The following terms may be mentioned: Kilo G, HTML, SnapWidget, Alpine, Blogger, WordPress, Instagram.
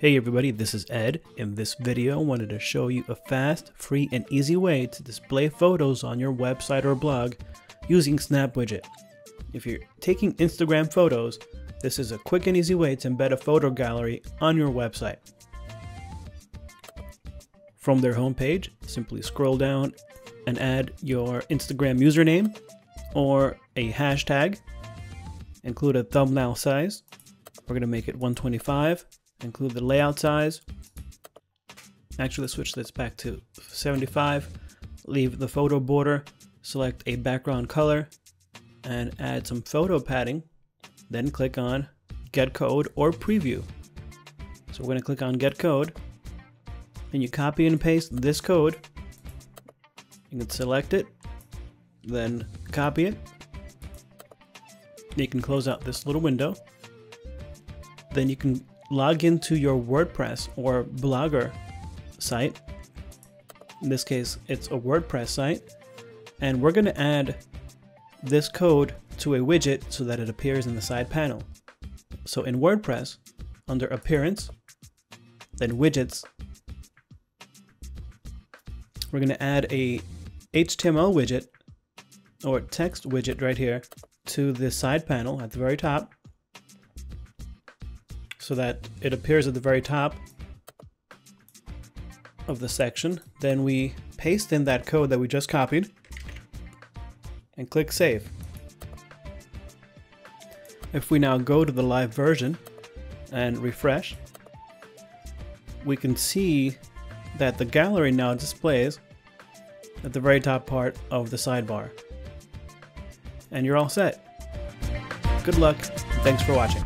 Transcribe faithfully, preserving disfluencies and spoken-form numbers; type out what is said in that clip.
Hey everybody, this is Ed. In this video, I wanted to show you a fast, free, and easy way to display photos on your website or blog using SnapWidget. If you're taking Instagram photos, this is a quick and easy way to embed a photo gallery on your website. From their homepage, simply scroll down and add your Instagram username or a hashtag. Include a thumbnail size. We're going to make it one twenty-five. Include the layout size. Actually, let's switch this back to seventy-five. Leave the photo border. Select a background color and add some photo padding. Then click on Get Code or Preview. So we're going to click on Get Code, and you copy and paste this code. You can select it, then copy it. You can close out this little window. Then you can log into your WordPress or Blogger site. In this case, it's a WordPress site, and we're going to add this code to a widget so that it appears in the side panel. So in WordPress, under Appearance, then Widgets, we're going to add a H T M L widget or text widget right here to the side panel at the very top, so that it appears at the very top of the section. Then we paste in that code that we just copied and click Save. If we now go to the live version and refresh, we can see that the gallery now displays at the very top part of the sidebar. And you're all set. Good luck, and thanks for watching.